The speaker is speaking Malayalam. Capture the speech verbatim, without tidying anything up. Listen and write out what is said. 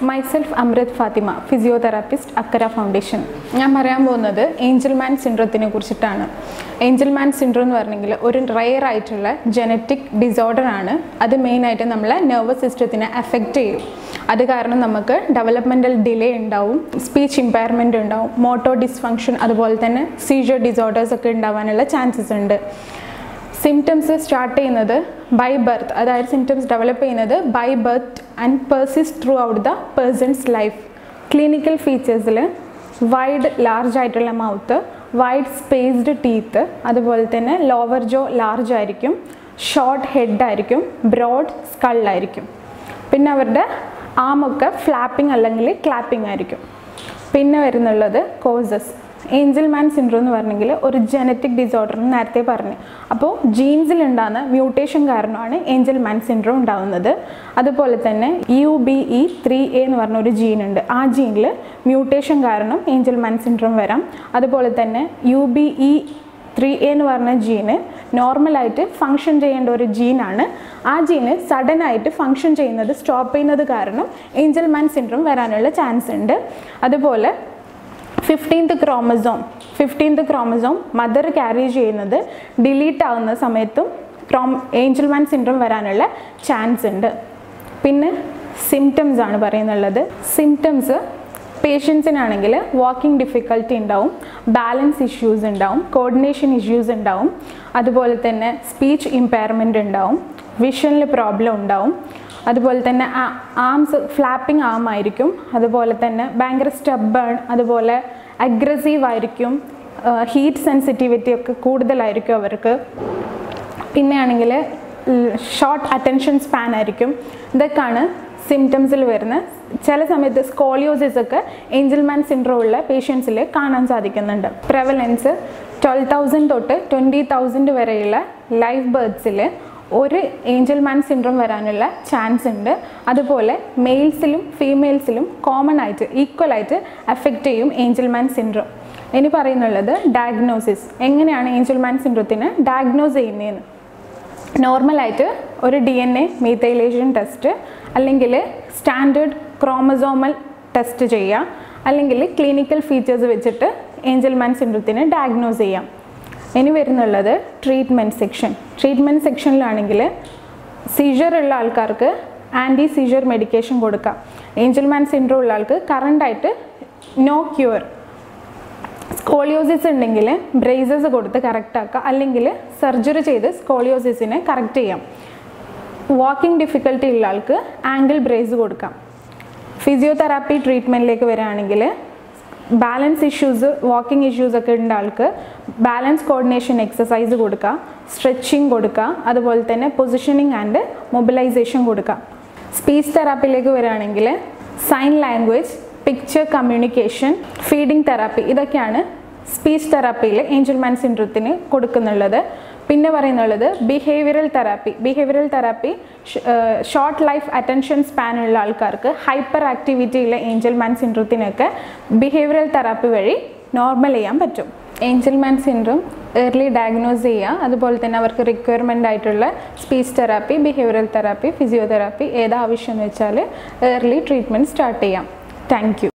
myself Amrit Fatima, physiotherapist, Akkara Foundation. ഞാൻ പറയാൻ പോകുന്നത് ഏഞ്ചൽമാൻ സിൻഡ്രത്തിനെ കുറിച്ചിട്ടാണ്. ഏഞ്ചൽമാൻ സിൻഡ്രോം എന്ന് പറഞ്ഞെങ്കിൽ ഒരു റെയർ ആയിട്ടുള്ള ജനറ്റിക് ഡിസോർഡർ ആണ്. അത് മെയിനായിട്ട് നമ്മളെ നെർവസ് സിസ്റ്റത്തിനെ അഫക്റ്റ് ചെയ്യും. അത് കാരണം നമുക്ക് ഡെവലപ്മെൻറ്റൽ ഡിലേ ഉണ്ടാവും, സ്പീച്ച് ഇമ്പയർമെൻറ്റ് ഉണ്ടാവും, മോട്ടോർ ഡിസ്ഫങ്ഷൻ, അതുപോലെ തന്നെ സീജർ ഡിസോർഡേഴ്സ് ഒക്കെ ഉണ്ടാവാനുള്ള ചാൻസസ് ഉണ്ട്. Symptoms start by birth, other symptoms develop by birth and persist throughout the person's life. Clinical features wide large आइटल mouth, wide spaced teeth, अदुपोले तन्ने lower jaw large आयरिक्कुम, short head आयरिक्कुम, broad skull आयरिक्कुम, पिन्ने अवरुडे arm ओक्के flapping अल्लेंकिल clapping आयरिक्कुम. पिन्ने वरुन्नल्लतु causes. ഏഞ്ചൽമാൻ സിൻഡ്രോം എന്ന് പറഞ്ഞെങ്കിൽ ഒരു ജനറ്റിക് ഡിസോർഡർ എന്ന് നേരത്തെ പറഞ്ഞു. അപ്പോൾ ജീൻസിലുണ്ടാകുന്ന മ്യൂട്ടേഷൻ കാരണമാണ് ഏഞ്ചൽമാൻ സിൻഡ്രോം ഉണ്ടാകുന്നത്. അതുപോലെ തന്നെ U B E three A എന്ന് പറഞ്ഞ ഒരു ജീനുണ്ട്. ആ ജീനിൽ മ്യൂട്ടേഷൻ കാരണം ഏഞ്ചൽമാൻ സിൻഡ്രോം വരാം. അതുപോലെ തന്നെ U B E three A എന്ന് പറഞ്ഞ ജീന് നോർമലായിട്ട് ഫങ്ഷൻ ചെയ്യേണ്ട ഒരു ജീനാണ്. ആ ജീന് സഡനായിട്ട് ഫങ്ഷൻ ചെയ്യുന്നത് സ്റ്റോപ്പ് ചെയ്യുന്നത് കാരണം ഏഞ്ചൽമാൻ സിൻഡ്രോം വരാനുള്ള ചാൻസ് ഉണ്ട്. അതുപോലെ fifteenth chromosome fifteenth chromosome mother carry ചെയ്യുന്നത് ഡിലീറ്റ് ആവുന്ന സമയത്തും ക്രോം ഏഞ്ചൽമാൻ സിൻഡ്രോം വരാനുള്ള ചാൻസ് ഉണ്ട്. പിന്നെ സിംറ്റംസ് ആണ് പറയുന്നുള്ളത്. സിംറ്റംസ് പേഷ്യൻസിനാണെങ്കിൽ വാക്കിംഗ് ഡിഫിക്കൽറ്റി ഉണ്ടാവും, ബാലൻസ് ഇഷ്യൂസ് ഉണ്ടാവും, കോർഡിനേഷൻ ഇഷ്യൂസ് ഉണ്ടാവും, അതുപോലെ തന്നെ സ്പീച്ച് ഇമ്പയർമെൻ്റ് ഉണ്ടാവും, വിഷനിൽ പ്രോബ്ലം ഉണ്ടാവും, അതുപോലെ തന്നെ ആംസ് ഫ്ലാപ്പിംഗ് ആം ആയിരിക്കും, അതുപോലെ തന്നെ ഭയങ്കര സ്റ്റബ്ബേൺ, അതുപോലെ അഗ്രസീവ് ആയിരിക്കും, ഹീറ്റ് സെൻസിറ്റിവിറ്റി ഒക്കെ കൂടുതലായിരിക്കും അവർക്ക്. പിന്നെയാണെങ്കിൽ ഷോർട്ട് അറ്റൻഷൻ സ്പാൻ ആയിരിക്കും. ഇതൊക്കെയാണ് സിംറ്റംസിൽ വരുന്ന. ചില സമയത്ത് സ്കോളിയോസിസ് ഒക്കെ ഏഞ്ചൽമാൻ സിൻഡ്രോം ഉള്ള പേഷ്യൻസിൽ കാണാൻ സാധിക്കുന്നുണ്ട്. പ്രെവലൻസ് ട്വൽവ് തൗസൻഡ് തൊട്ട് ട്വൻറ്റി തൗസൻഡ് വരെയുള്ള ലൈഫ് ബേർത്ത്സിൽ ഒരു ഏഞ്ചൽമാൻ സിൻഡ്രോം വരാനുള്ള ചാൻസ് ഉണ്ട്. അതുപോലെ മെയിൽസിലും ഫീമെയിൽസിലും കോമൺ ആയിട്ട് ഈക്വലായിട്ട് അഫക്റ്റ് ചെയ്യും ഏഞ്ചൽമാൻ സിൻഡ്രോം. ഇനി പറയുന്നുള്ളത് ഡയഗ്നോസിസ്, എങ്ങനെയാണ് ഏഞ്ചൽമാൻ സിൻഡ്രോത്തിന് ഡയഗ്നോസ് ചെയ്യുന്നതെന്ന്. നോർമലായിട്ട് ഒരു D N A methylation test, അല്ലെങ്കിൽ സ്റ്റാൻഡേർഡ് ക്രോമസോമൽ ടെസ്റ്റ് ചെയ്യുക, അല്ലെങ്കിൽ ക്ലിനിക്കൽ ഫീച്ചേഴ്സ് വെച്ചിട്ട് ഏഞ്ചൽമാൻ സിൻഡ്രോത്തിന് ഡയഗ്നോസ് ചെയ്യാം. ഇനി വരുന്നുള്ളത് ട്രീറ്റ്മെൻറ്റ് സെക്ഷൻ. ട്രീറ്റ്മെൻറ്റ് സെക്ഷനിലാണെങ്കിൽ സീജറുള്ള ആൾക്കാർക്ക് ആൻറ്റി സീജർ മെഡിക്കേഷൻ കൊടുക്കാം. ഏഞ്ചൽമാൻ സിൻഡ്രോം ഉള്ള ആൾക്ക് കറണ്ടായിട്ട് നോ ക്യൂർ. സ്കോളിയോസിസ് ഉണ്ടെങ്കിൽ ബ്രേസസ് കൊടുത്ത് കറക്റ്റ് ആക്കുക, അല്ലെങ്കിൽ സർജറി ചെയ്ത് സ്കോളിയോസിസിനെ കറക്റ്റ് ചെയ്യാം. വാക്കിംഗ് ഡിഫിക്കൽറ്റി ഉള്ള ആൾക്ക് ആങ്കിൾ ബ്രേസ് കൊടുക്കാം. ഫിസിയോതെറാപ്പി ട്രീറ്റ്മെൻറ്റിലേക്ക് വരികയാണെങ്കിൽ ബാലൻസ് ഇഷ്യൂസ്, വാക്കിംഗ് ഇഷ്യൂസ് ഒക്കെ ഉള്ള ആൾക്ക് ബാലൻസ് കോർഡിനേഷൻ എക്സസൈസ് കൊടുക്കുക, സ്ട്രെച്ചിങ് കൊടുക്കുക, അതുപോലെ തന്നെ പൊസിഷനിങ് ആൻഡ് മൊബിലൈസേഷൻ കൊടുക്കുക. സ്പീച്ച് തെറാപ്പിയിലേക്ക് വരികയാണെങ്കിൽ sign language, picture communication, feeding therapy, ഇതൊക്കെയാണ് സ്പീച്ച് തെറാപ്പിയിൽ ഏഞ്ചൽമാൻ സിൻഡ്രോത്തിന് കൊടുക്കുന്നുള്ളത്. പിന്നെ പറയുന്നുള്ളത് behavioural therapy. Behavioural therapy short life attention സ്പാനുള്ള ആൾക്കാർക്ക്, ഹൈപ്പർ ആക്ടിവിറ്റിയിലെ ഏഞ്ചൽമാൻ സിൻഡ്രോത്തിനൊക്കെ ബിഹേവിയറൽ തെറാപ്പി വഴി നോർമൽ ചെയ്യാൻ പറ്റും. ഏഞ്ചൽമാൻ സിൻഡ്രോം ഏർലി ഡയഗ്നോസ് ചെയ്യുക, അതുപോലെ തന്നെ അവർക്ക് റിക്വയർമെൻ്റ് ആയിട്ടുള്ള speech therapy, behavioural therapy, physiotherapy ഏതാവശ്യം എന്ന് വെച്ചാൽ ഏർലി ട്രീറ്റ്മെൻറ്റ് സ്റ്റാർട്ട് ചെയ്യാം. Thank U.